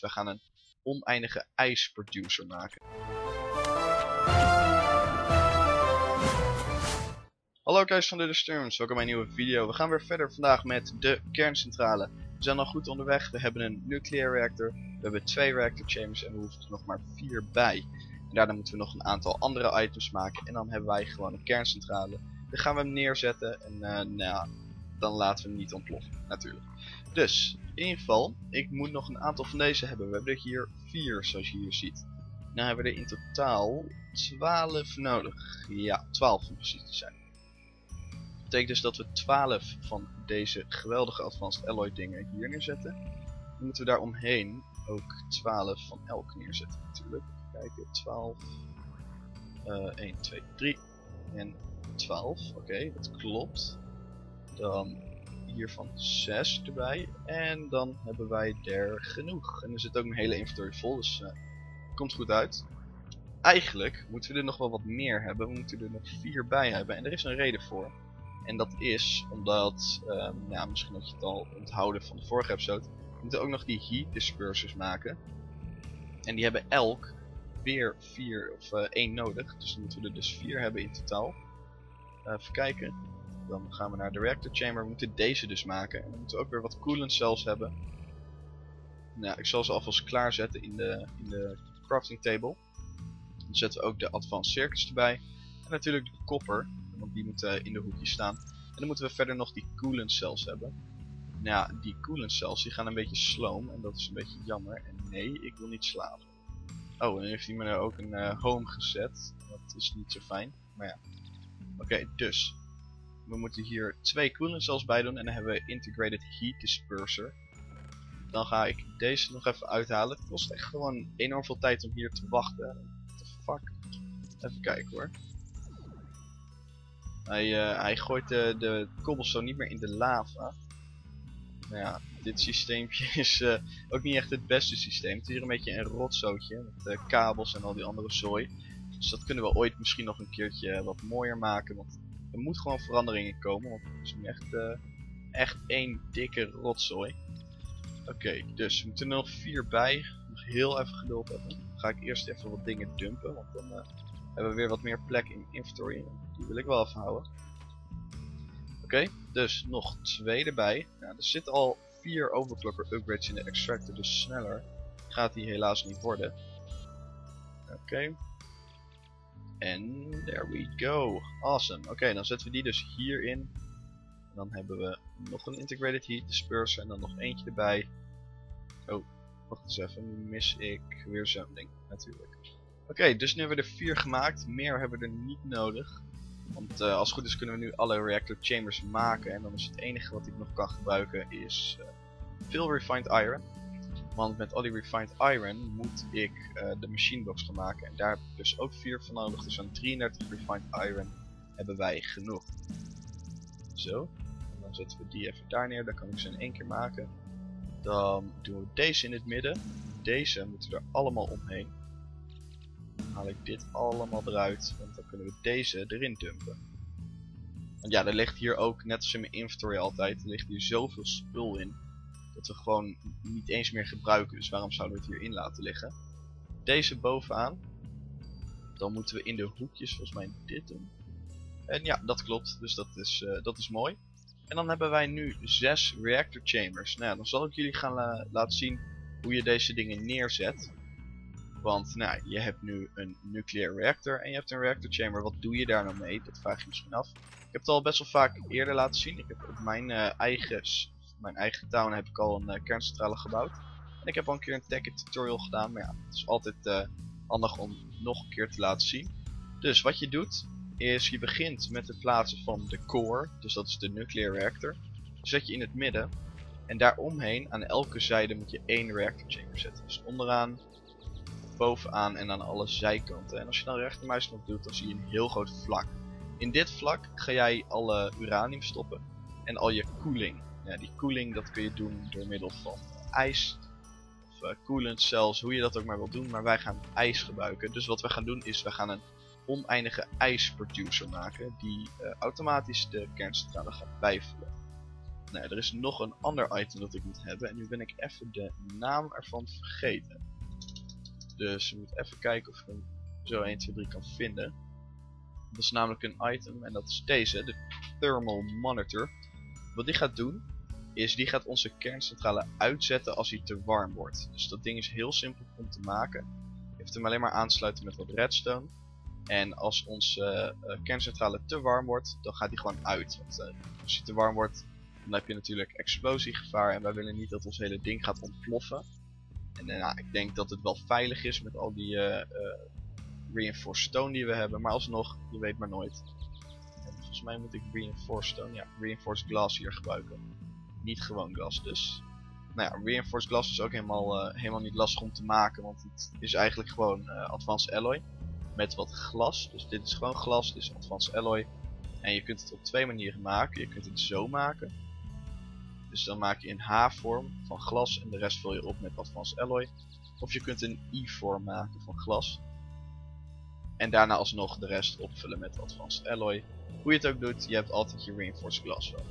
we gaan een oneindige ijsproducer maken. Hallo kijkers van TheDutchTerms, welkom bij een nieuwe video. We gaan weer verder vandaag met de kerncentrale. We zijn al goed onderweg, we hebben een nucleaire reactor, we hebben 2 reactor chambers en we hoeven er nog maar 4 bij. En daarna moeten we nog een aantal andere items maken en dan hebben wij gewoon een kerncentrale. Dan gaan we hem neerzetten en dan laten we hem niet ontploffen, natuurlijk. Dus, in ieder geval, ik moet nog een aantal van deze hebben. We hebben er hier 4, zoals je hier ziet. Nou hebben we er in totaal 12 nodig. Ja, 12 om precies te zijn. Dat betekent dus dat we 12 van deze geweldige Advanced Alloy dingen hier neerzetten. Dan moeten we daar omheen ook 12 van elk neerzetten, natuurlijk. Even kijken, 12, 1, 2, 3 en 12. Oké, dat klopt. Dan hiervan 6 erbij. En dan hebben wij er genoeg. En er zit ook een hele inventory vol, dus komt goed uit. Eigenlijk moeten we er nog wel wat meer hebben. We moeten er nog 4 bij hebben. En er is een reden voor. En dat is omdat, misschien dat je het al onthouden van de vorige episode. We moeten ook nog die heat dispersers maken. En die hebben elk weer 4 of 1 nodig. Dus dan moeten we er dus 4 hebben in totaal. Even kijken. Dan gaan we naar de reactor chamber. We moeten deze dus maken. En dan moeten we ook weer wat coolant cells hebben. Nou, ik zal ze alvast klaarzetten in de crafting table. Dan zetten we ook de advanced circuits erbij. En natuurlijk de copper. Want die moet in de hoekjes staan. En dan moeten we verder nog die coolant cells hebben. Nou, die coolant cells die gaan een beetje sloom. En dat is een beetje jammer. En nee, ik wil niet slapen. Oh, en dan heeft hij me ook een home gezet. Dat is niet zo fijn. Maar ja. Oké, dus. We moeten hier 2 coolant cells bij doen. En dan hebben we Integrated Heat Disperser. Dan ga ik deze nog even uithalen. Het kost echt gewoon enorm veel tijd om hier te wachten. What the fuck? Even kijken hoor. Hij gooit de cobblestone niet meer in de lava. Nou ja, dit systeempje is ook niet echt het beste systeem. Het is hier een beetje een rotzootje. Met kabels en al die andere zooi. Dus dat kunnen we ooit misschien nog een keertje wat mooier maken. Want er moet gewoon veranderingen komen. Want het is nu echt één dikke rotzooi. Oké, dus we moeten er nog 4 bij. Nog heel even geduld hebben. Dan ga ik eerst even wat dingen dumpen. Want dan hebben we weer wat meer plek in inventory. Die wil ik wel afhouden. Oké, dus nog 2 erbij. Nou, er zitten al 4 overclocker upgrades in de extractor, dus sneller gaat die helaas niet worden. Oké. En there we go. Awesome. Oké, dan zetten we die dus hierin. En dan hebben we nog een integrated heat disperser en dan nog eentje erbij. Oh, wacht eens even. Nu mis ik weer zo'n ding, natuurlijk. Oké, dus nu hebben we er 4 gemaakt. Meer hebben we er niet nodig. Want als het goed is kunnen we nu alle reactor chambers maken. En dan is het enige wat ik nog kan gebruiken is veel refined iron. Want met al die refined iron moet ik de machinebox gaan maken. En daar heb ik dus ook 4 van nodig. Dus aan 33 refined iron hebben wij genoeg. Zo. En dan zetten we die even daar neer. Dan kan ik ze in 1 keer maken. Dan doen we deze in het midden. Deze moeten er allemaal omheen. Dan haal ik dit allemaal eruit, want dan kunnen we deze erin dumpen. Want ja, er ligt hier ook, net als in mijn inventory altijd, er ligt hier zoveel spul in. Dat we gewoon niet eens meer gebruiken, dus waarom zouden we het hierin laten liggen? Deze bovenaan. Dan moeten we in de hoekjes volgens mij dit doen. En ja, dat klopt, dus dat is mooi. En dan hebben wij nu 6 reactor chambers. Nou ja, dan zal ik jullie gaan laten zien hoe je deze dingen neerzet. Want nou, je hebt nu een nucleaire reactor en je hebt een reactor chamber. Wat doe je daar nou mee? Dat vraag je misschien af. Ik heb het al best wel vaak eerder laten zien. Ik heb op mijn eigen town heb ik al een kerncentrale gebouwd. En ik heb al een keer een tech tutorial gedaan. Maar ja, het is altijd handig om nog een keer te laten zien. Dus wat je doet, is je begint met het plaatsen van de core. Dus dat is de nucleaire reactor. Die zet je in het midden. En daaromheen, aan elke zijde, moet je 1 reactor chamber zetten. Dus onderaan, bovenaan en aan alle zijkanten. En als je dan rechtermuisknop doet, dan zie je een heel groot vlak. In dit vlak ga jij alle uranium stoppen en al je koeling. Ja, die koeling dat kun je doen door middel van ijs of coolant cells, hoe je dat ook maar wilt doen. Maar wij gaan ijs gebruiken. Dus wat we gaan doen is, we gaan een oneindige ijsproducer maken die automatisch de kerncentrale gaat bijvullen. Nou, er is nog een ander item dat ik moet hebben. En nu ben ik even de naam ervan vergeten. Dus ik moet even kijken of ik hem zo 1, 2, 3 kan vinden. Dat is namelijk een item. En dat is deze. De Thermal Monitor. Wat die gaat doen. Is die gaat onze kerncentrale uitzetten als hij te warm wordt. Dus dat ding is heel simpel om te maken. Je hoeft hem alleen maar aansluiten met wat redstone. En als onze kerncentrale te warm wordt, dan gaat die gewoon uit. Want als hij te warm wordt, dan heb je natuurlijk explosiegevaar. En wij willen niet dat ons hele ding gaat ontploffen. En ik denk dat het wel veilig is met al die reinforced stone die we hebben. Maar alsnog, je weet maar nooit. En volgens mij moet ik reinforced stone, ja, reinforced glass hier gebruiken. Niet gewoon glas dus. Nou ja, reinforced glass is ook helemaal niet lastig om te maken. Want het is eigenlijk gewoon Advanced Alloy. Met wat glas. Dus dit is gewoon glas. Dit is Advanced Alloy. En je kunt het op twee manieren maken. Je kunt het zo maken. Dus dan maak je een H-vorm van glas. En de rest vul je op met Advanced Alloy. Of je kunt een I-vorm maken van glas. En daarna alsnog de rest opvullen met Advanced Alloy. Hoe je het ook doet. Je hebt altijd je reinforced glass wel.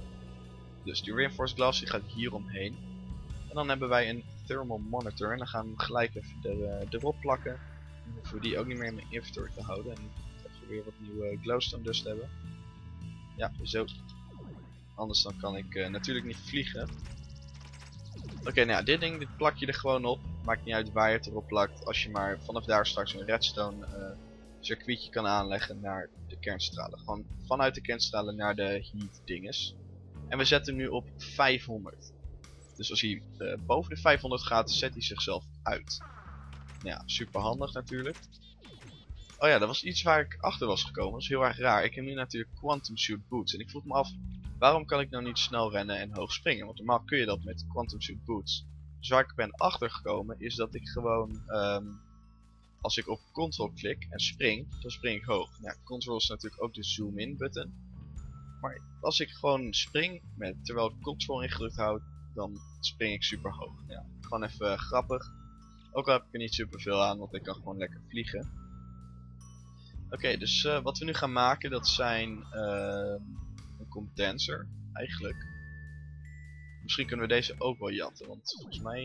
Dus die reinforced glass die gaat hier omheen. En dan hebben wij een thermal monitor. En dan gaan we hem gelijk even erop plakken. Dan hoeven we die ook niet meer in mijn inventory te houden. En dat we weer wat nieuwe glowstone dust hebben. Ja, zo. Anders dan kan ik natuurlijk niet vliegen. Oké, nou ja, dit ding dit plak je er gewoon op. Maakt niet uit waar je het erop plakt. Als je maar vanaf daar straks een redstone circuitje kan aanleggen naar de kerncentrale. Gewoon vanuit de kerncentrale naar de heat dinges. En we zetten hem nu op 500. Dus als hij boven de 500 gaat, zet hij zichzelf uit. Nou ja, super handig natuurlijk. Oh ja, dat was iets waar ik achter was gekomen. Dat is heel erg raar. Ik heb nu natuurlijk Quantum Suit Boots. En ik vroeg me af, waarom kan ik nou niet snel rennen en hoog springen? Want normaal kun je dat met Quantum Suit Boots. Dus waar ik ben achtergekomen is dat ik gewoon... als ik op Ctrl klik en spring, dan spring ik hoog. Nou, Ctrl is natuurlijk ook de zoom in button. Maar als ik gewoon spring, terwijl ik Ctrl ingedrukt houd, dan spring ik super hoog. Ja, gewoon even grappig. Ook al heb ik er niet super veel aan, want ik kan gewoon lekker vliegen. Oké, dus wat we nu gaan maken, dat zijn een condenser, eigenlijk. Misschien kunnen we deze ook wel jatten, want volgens mij...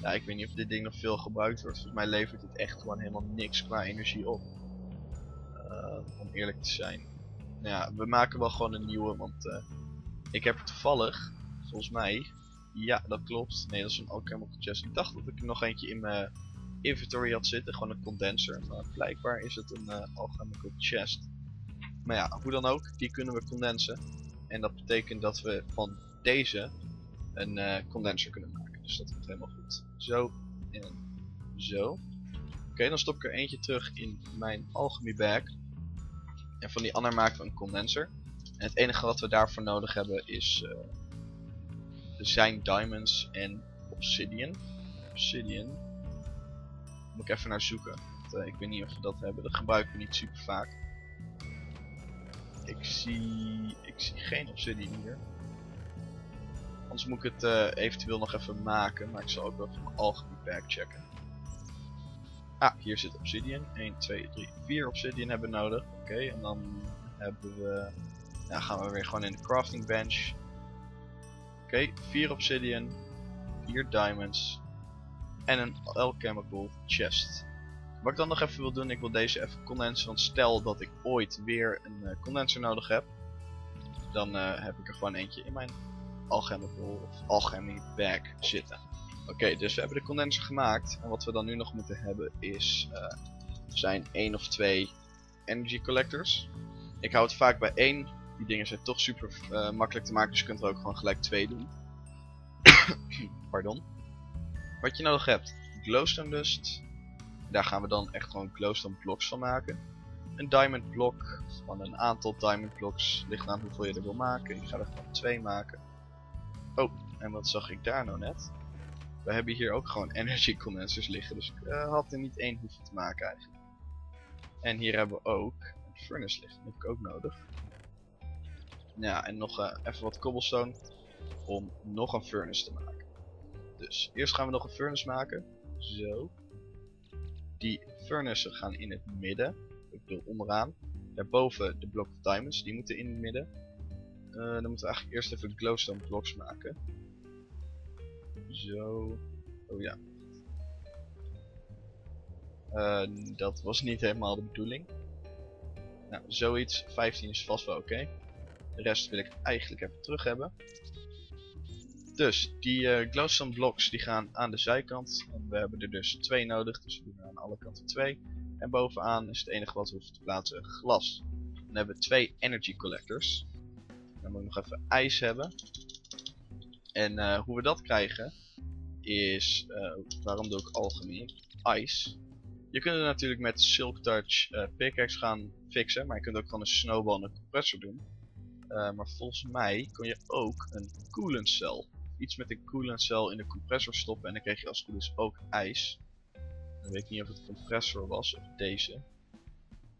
ja, ik weet niet of dit ding nog veel gebruikt wordt. Volgens mij levert dit echt gewoon helemaal niks qua energie op. Om eerlijk te zijn. Nou ja, we maken wel gewoon een nieuwe, want ik heb toevallig, volgens mij, ja dat klopt, nee dat is een alchemical chest. Ik dacht dat ik er nog eentje in mijn inventory had zitten, gewoon een condenser, maar blijkbaar is het een alchemical chest. Maar ja, hoe dan ook, die kunnen we condensen. En dat betekent dat we van deze een condenser kunnen maken, dus dat komt helemaal goed. Zo en zo. Oké, dan stop ik er eentje terug in mijn alchemy bag. En van die ander maken we een condenser. En het enige wat we daarvoor nodig hebben is... zijn diamonds en obsidian. Moet ik even naar zoeken. Want, ik weet niet of we dat hebben. Dat gebruiken we niet super vaak. Ik zie geen obsidian hier. Anders moet ik het eventueel nog even maken. Maar ik zal ook wel even mijn alchemy pack checken. Ah, hier zit obsidian. 1, 2, 3, 4 obsidian hebben we nodig. Oké, en dan hebben we... Ja, gaan we weer gewoon in de crafting bench. Oké, 4 obsidian, 4 diamonds en een alchemical chest. Wat ik dan nog even wil doen, ik wil deze even condensen. Want stel dat ik ooit weer een condenser nodig heb. Dan heb ik er gewoon eentje in mijn alchemical of alchemy bag zitten. Oké, dus we hebben de condenser gemaakt. En wat we dan nu nog moeten hebben is... zijn 1 of 2 energy collectors. Ik hou het vaak bij 1. Die dingen zijn toch super makkelijk te maken, dus je kunt er ook gewoon gelijk 2 doen. Pardon. Wat je nodig hebt, glowstone dust. Daar gaan we dan echt gewoon glowstone blocks van maken. Een diamond blok, van een aantal diamond blocks. Ligt aan hoeveel je er wil maken. Ik ga er gewoon 2 maken. Oh, en wat zag ik daar nou net? We hebben hier ook gewoon energy condensers liggen, dus ik had er niet 1 hoeven te maken eigenlijk. En hier hebben we ook een furnace liggen, dat heb ik ook nodig. Ja, en nog even wat cobblestone om nog een furnace te maken. Dus eerst gaan we nog een furnace maken. Zo. Die furnaces gaan in het midden. Ik bedoel onderaan. Daarboven de blok of diamonds, die moeten in het midden. Dan moeten we eigenlijk eerst even glowstone blocks maken. Zo. Oh ja. Dat was niet helemaal de bedoeling. Nou, zoiets. 15 is vast wel oké. De rest wil ik eigenlijk even terug hebben. Dus, die glowstone blocks die gaan aan de zijkant. En we hebben er dus 2 nodig, dus we doen er aan alle kanten 2. En bovenaan is het enige wat we hoeven te plaatsen glas. Dan hebben we 2 energy collectors. Dan moet ik nog even ijs hebben. En hoe we dat krijgen is, waarom doe ik alchemie? Ijs. Je kunt het natuurlijk met Silk Touch pickaxe gaan fixen, maar je kunt ook gewoon een snowball en een compressor doen. Maar volgens mij kon je ook een coolant cell. Iets met een coolant cell in de compressor stoppen en dan kreeg je als het goed is ook ijs. Dan weet ik niet of het compressor was of deze.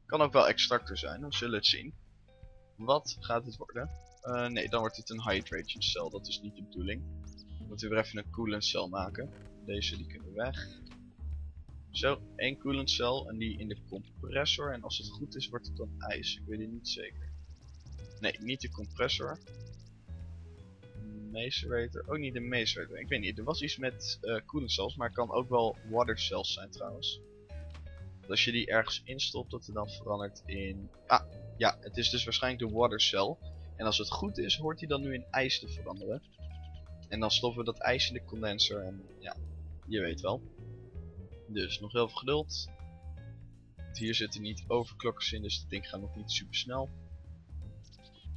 Kan ook wel extractor zijn, we zullen het zien. Wat gaat dit worden? Nee, dan wordt dit een hydration cell, dat is niet de bedoeling. Dan moeten we weer even een coolant cell maken. Deze die kunnen we weg. Zo, 1 coolant cell en die in de compressor. En als het goed is wordt het dan ijs, ik weet het niet zeker. Nee, niet de compressor. Macerator, ook niet de Macerator. Ik weet niet, er was iets met coolant cells, maar het kan ook wel water cells zijn trouwens. Dat als je die ergens instopt, dat het dan verandert in... Ah, ja, het is dus waarschijnlijk de water cell. En als het goed is, hoort die dan nu in ijs te veranderen. En dan stoppen we dat ijs in de condenser en ja, je weet wel. Dus, nog heel veel geduld. Want hier zitten niet overklokkers in, dus dat ding gaat nog niet super snel.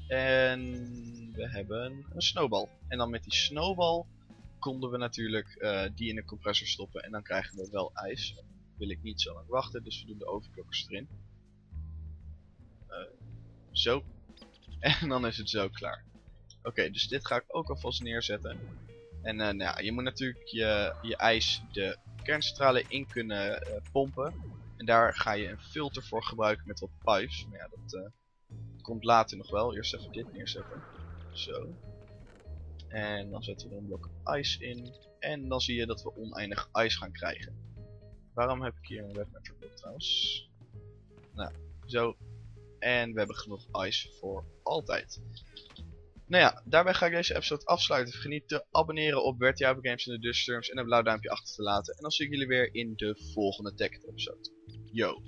En we hebben een snowball. En dan met die snowball konden we natuurlijk die in de compressor stoppen. En dan krijgen we wel ijs. Daar wil ik niet zo lang wachten, dus we doen de overklokkers erin. Zo. En dan is het zo klaar. Oké, dus dit ga ik ook alvast neerzetten. En nou, je moet natuurlijk je ijs de kerncentrale in kunnen pompen. En daar ga je een filter voor gebruiken met wat pipes. Maar ja, dat... komt later nog wel. Eerst even dit neerzetten. Zo. En dan zetten we een blok ijs in. En dan zie je dat we oneindig ijs gaan krijgen. Waarom heb ik hier een redmatter blok trouwens? Nou, zo. En we hebben genoeg ijs voor altijd. Nou ja, daarbij ga ik deze episode afsluiten. Vergeet te abonneren op Wertyuipo Games en de TheDutchTerms. En een blauw duimpje achter te laten. En dan zie ik jullie weer in de volgende Tech episode. Yo!